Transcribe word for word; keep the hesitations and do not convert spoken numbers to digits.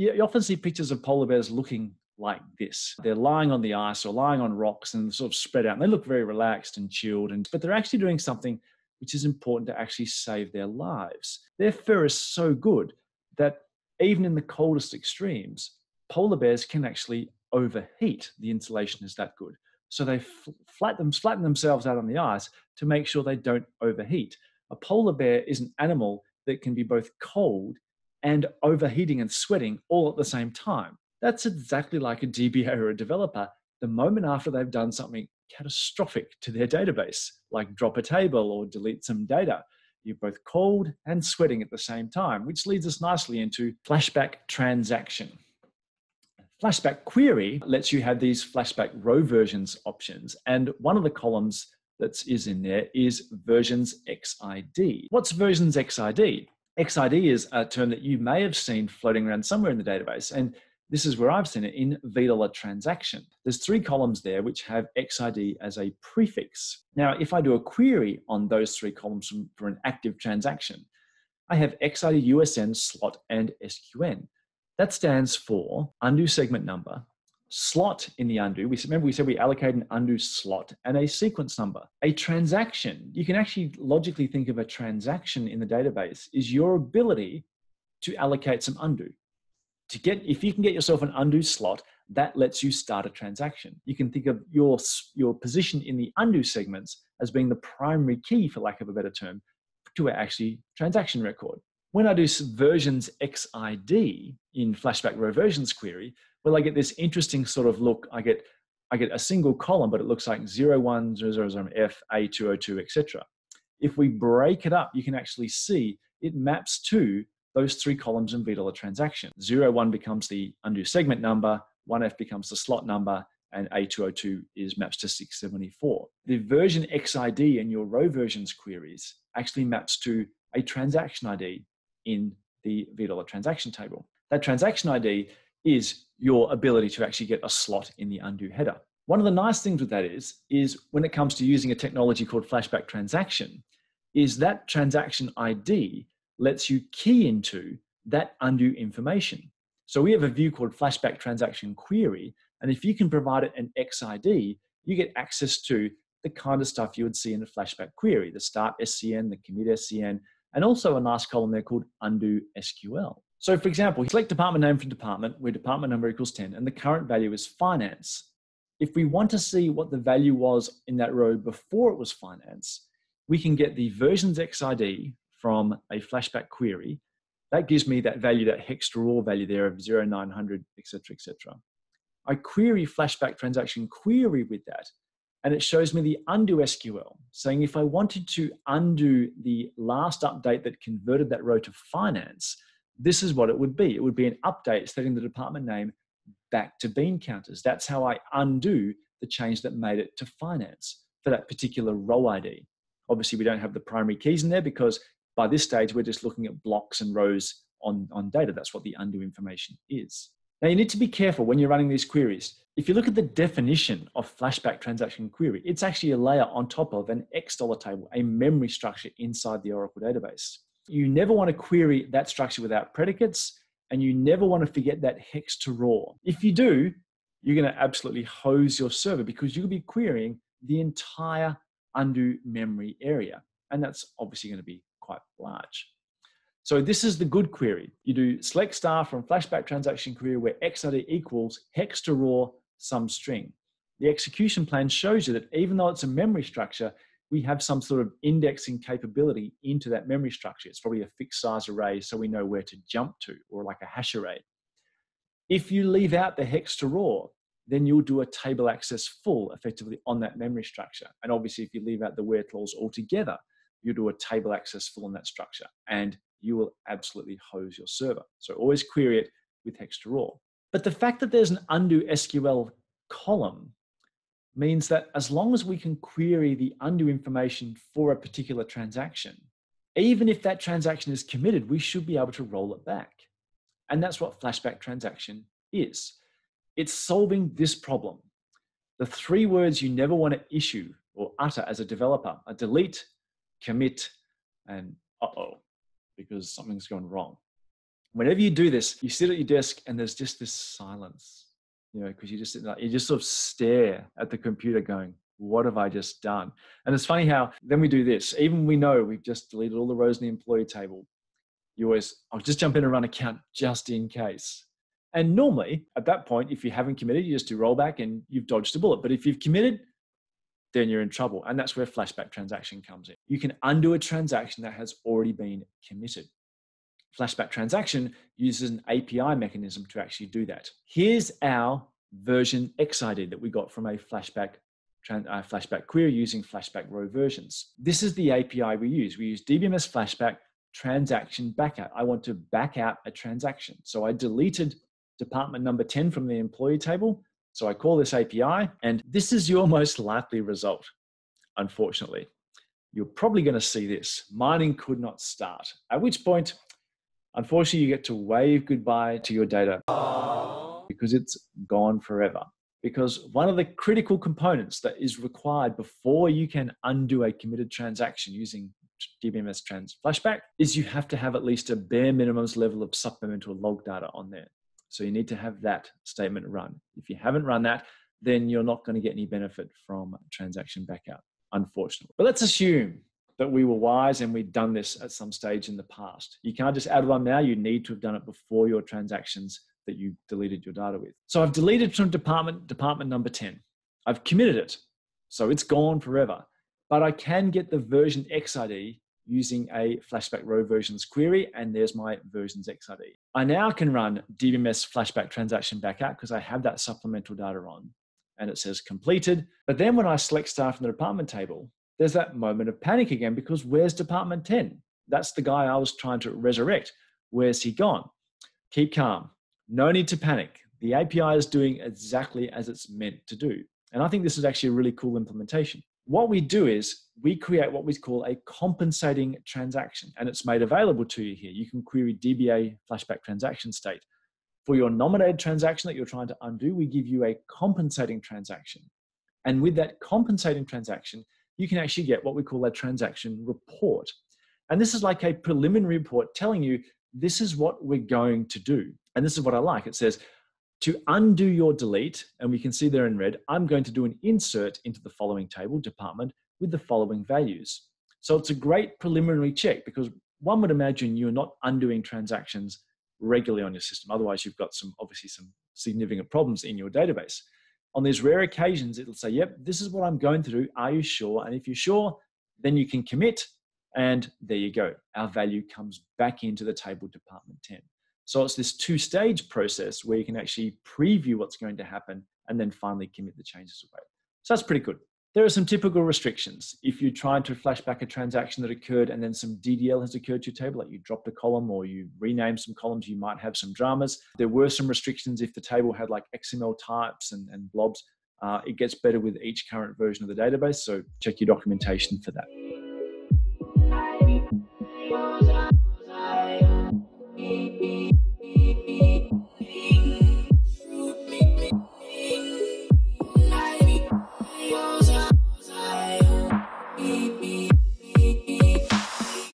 you often see pictures of polar bears looking like this. They're lying on the ice or lying on rocks and sort of spread out, and they look very relaxed and chilled, and but they're actually doing something which is important to actually save their lives. Their fur is so good that even in the coldest extremes, polar bears can actually overheat. The insulation is that good. So they flatten, flatten themselves out on the ice to make sure they don't overheat. A polar bear is an animal that can be both cold and overheating and sweating all at the same time. That's exactly like a D B A or a developer. The moment after they've done something catastrophic to their database, like drop a table or delete some data, you're both cold and sweating at the same time, which leads us nicely into flashback transaction. Flashback query lets you have these flashback row versions options. And one of the columns that is in there is versions X I D. What's versions X I D? X I D is a term that you may have seen floating around somewhere in the database. And this is where I've seen it in V$ transaction. There's three columns there which have X I D as a prefix. Now, if I do a query on those three columns from, for an active transaction, I have X I D, U S N, slot, and S Q N. That stands for undo segment number, slot in the undo. We remember we said we allocate an undo slot and a sequence number. A transaction, you can actually logically think of a transaction in the database is your ability to allocate some undo. To get, if you can get yourself an undo slot, that lets you start a transaction. You can think of your, your position in the undo segments as being the primary key, for lack of a better term, to our actually transaction record. When I do versions X I D in flashback row versions query, well, I get this interesting sort of look. I get, I get a single column, but it looks like zero one, zero zero, zero F, A two oh two, et cetera. If we break it up, you can actually see it maps to those three columns in V$ transaction. zero one becomes the undo segment number, one F becomes the slot number, and A two oh two is maps to six seventy-four. The version X I D in your row versions queries actually maps to a transaction I D in the V$ transaction table. That transaction I D is your ability to actually get a slot in the undo header. One of the nice things with that is, is when it comes to using a technology called flashback transaction, is that transaction I D lets you key into that undo information. So we have a view called flashback transaction query, and if you can provide it an X I D, you get access to the kind of stuff you would see in a flashback query, the start S C N, the commit S C N, and also a nice column there called undo S Q L. So for example, select department name from department where department number equals ten and the current value is finance. If we want to see what the value was in that row before it was finance, we can get the versions X I D from a flashback query. That gives me that value, that hexed raw value there of zero nine hundred, et cetera, et cetera. I query flashback transaction query with that, and it shows me the undo S Q L, saying if I wanted to undo the last update that converted that row to finance, this is what it would be. It would be an update setting the department name back to bean counters. That's how I undo the change that made it to finance for that particular row I D. Obviously, we don't have the primary keys in there because by this stage, we're just looking at blocks and rows on, on data. That's what the undo information is. Now, you need to be careful when you're running these queries. If you look at the definition of flashback transaction query, it's actually a layer on top of an X dollar table, a memory structure inside the Oracle database. You never want to query that structure without predicates, and you never want to forget that hex to raw. If you do, you're going to absolutely hose your server because you'll be querying the entire undo memory area, and that's obviously going to be quite large. So this is the good query. You do select star from flashback transaction query where X I D equals hex to raw some string. The execution plan shows you that even though it's a memory structure, we have some sort of indexing capability into that memory structure. It's probably a fixed size array so we know where to jump to, or like a hash array. If you leave out the hex to raw, then you'll do a table access full effectively on that memory structure. And obviously if you leave out the where clause altogether, you do a table access full on that structure, and you will absolutely hose your server. So always query it with hex to raw. But the fact that there's an undo S Q L column means that as long as we can query the undo information for a particular transaction, even if that transaction is committed, we should be able to roll it back. And that's what flashback transaction is. It's solving this problem. The three words you never want to issue or utter as a developer are delete, commit, and uh-oh, because something's gone wrong. Whenever you do this, you sit at your desk and there's just this silence, you know, because you just sit like, you just sort of stare at the computer going, what have I just done? And it's funny how then we do this. Even we know we've just deleted all the rows in the employee table. You always, I'll just jump in and run a count just in case. And normally at that point, if you haven't committed, you just do rollback and you've dodged a bullet. But if you've committed, then you're in trouble. And that's where flashback transaction comes in. You can undo a transaction that has already been committed. Flashback transaction uses an A P I mechanism to actually do that. Here's our version X I D that we got from a flashback uh, flashback query using flashback row versions. This is the A P I we use. We use D B M S flashback transaction backout. I want to back out a transaction. So I deleted department number ten from the employee table. So I call this A P I, and this is your most likely result. Unfortunately, you're probably going to see this. Mining could not start, at which point, unfortunately, you get to wave goodbye to your data because it's gone forever. Because one of the critical components that is required before you can undo a committed transaction using D B M S trans flashback is you have to have at least a bare minimums level of supplemental log data on there. So you need to have that statement run. If you haven't run that, then you're not going to get any benefit from transaction backout, unfortunately. But let's assume that we were wise and we'd done this at some stage in the past. You can't just add one now, you need to have done it before your transactions that you deleted your data with. So I've deleted from department, department number ten. I've committed it, so it's gone forever. But I can get the version X I D using a flashback row versions query, and there's my versions X I D. I now can run D B M S flashback transaction backout because I have that supplemental data on, and it says completed. But then when I select star from the department table, there's that moment of panic again, because where's department ten? That's the guy I was trying to resurrect. Where's he gone? Keep calm. No need to panic. The A P I is doing exactly as it's meant to do. And I think this is actually a really cool implementation. What we do is we create what we call a compensating transaction, and it's made available to you here. You can query D B A flashback transaction state. For your nominated transaction that you're trying to undo, we give you a compensating transaction. And with that compensating transaction, you can actually get what we call a transaction report. And this is like a preliminary report telling you, this is what we're going to do. And this is what I like. It says, to undo your delete, and we can see there in red, I'm going to do an insert into the following table department with the following values. So it's a great preliminary check, because one would imagine you're not undoing transactions regularly on your system. Otherwise, you've got some, obviously some significant problems in your database. On these rare occasions, it'll say, yep, this is what I'm going to do. Are you sure? And if you're sure, then you can commit. And there you go. Our value comes back into the table department ten. So it's this two-stage process where you can actually preview what's going to happen and then finally commit the changes away. So that's pretty good. There are some typical restrictions. If you're trying to flash back a transaction that occurred and then some D D L has occurred to your table, like you dropped a column or you renamed some columns, you might have some dramas. There were some restrictions if the table had like X M L types and, and blobs. Uh, it gets better with each current version of the database, so check your documentation for that.